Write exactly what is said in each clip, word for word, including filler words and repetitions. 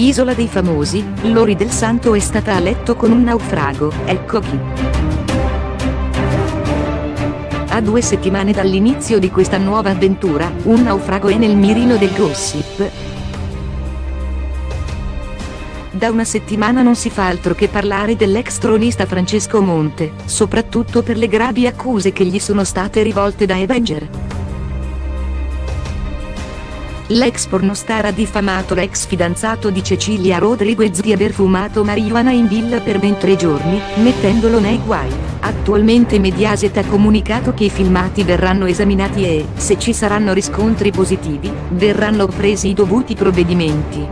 Isola dei famosi, Lory del Santo è stata a letto con un naufrago, ecco chi. A due settimane dall'inizio di questa nuova avventura, un naufrago è nel mirino del gossip. Da una settimana non si fa altro che parlare dell'ex tronista Francesco Monte, soprattutto per le gravi accuse che gli sono state rivolte da Avenger. L'ex pornostar ha diffamato l'ex fidanzato di Cecilia Rodriguez di aver fumato marijuana in villa per ben tre giorni, mettendolo nei guai. Attualmente Mediaset ha comunicato che i filmati verranno esaminati e, se ci saranno riscontri positivi, verranno presi i dovuti provvedimenti.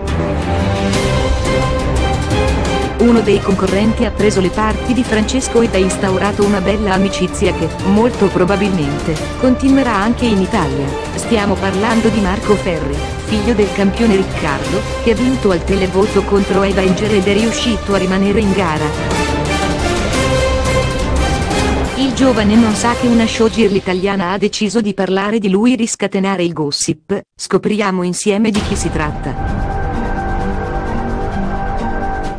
Uno dei concorrenti ha preso le parti di Francesco ed ha instaurato una bella amicizia che, molto probabilmente, continuerà anche in Italia. Stiamo parlando di Marco Ferri, figlio del campione Riccardo, che ha vinto al televoto contro Eva Inger ed è riuscito a rimanere in gara. Il giovane non sa che una showgirl italiana ha deciso di parlare di lui e di scatenare il gossip. Scopriamo insieme di chi si tratta.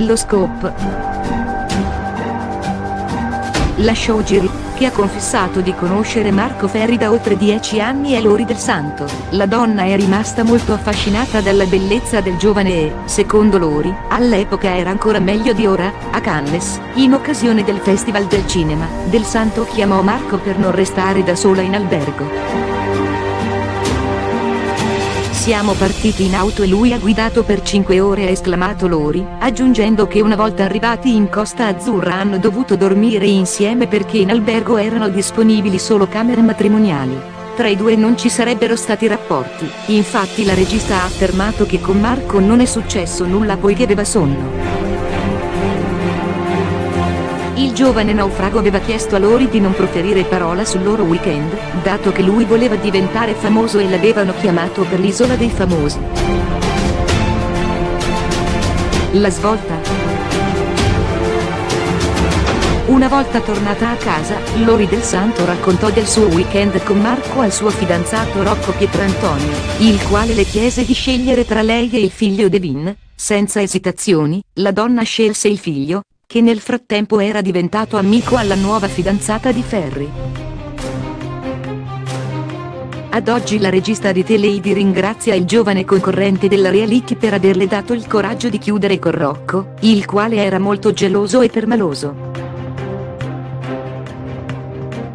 Lo scoop. La showgirl, che ha confessato di conoscere Marco Ferri da oltre dieci anni, è Lory del Santo. La donna è rimasta molto affascinata dalla bellezza del giovane e, secondo Lory, all'epoca era ancora meglio di ora. A Cannes, in occasione del Festival del Cinema, Del Santo chiamò Marco per non restare da sola in albergo. Siamo partiti in auto e lui ha guidato per cinque ore, ha esclamato Lory, aggiungendo che una volta arrivati in Costa Azzurra hanno dovuto dormire insieme perché in albergo erano disponibili solo camere matrimoniali. Tra i due non ci sarebbero stati rapporti, infatti la regista ha affermato che con Marco non è successo nulla poiché aveva sonno. Il giovane naufrago aveva chiesto a Lory di non proferire parola sul loro weekend, dato che lui voleva diventare famoso e l'avevano chiamato per l'Isola dei famosi. La svolta. Una volta tornata a casa, Lory del Santo raccontò del suo weekend con Marco al suo fidanzato Rocco Pietrantonio, il quale le chiese di scegliere tra lei e il figlio Devin. Senza esitazioni, la donna scelse il figlio, che nel frattempo era diventato amico alla nuova fidanzata di Ferri. Ad oggi la regista di The Lady ringrazia il giovane concorrente della reality per averle dato il coraggio di chiudere con Rocco, il quale era molto geloso e permaloso.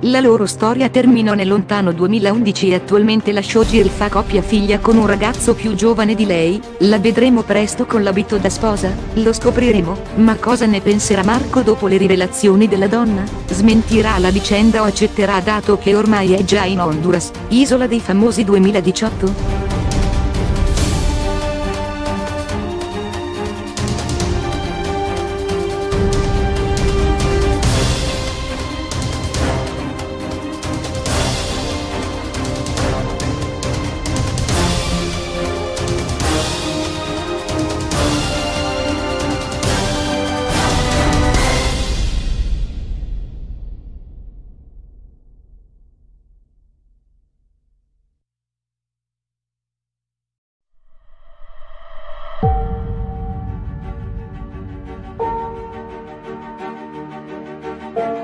La loro storia terminò nel lontano duemilaundici e attualmente la showgirl fa coppia figlia con un ragazzo più giovane di lei. La vedremo presto con l'abito da sposa? Lo scopriremo, ma cosa ne penserà Marco dopo le rivelazioni della donna? Smentirà la vicenda o accetterà, dato che ormai è già in Honduras? Isola dei famosi duemiladiciotto? Bye.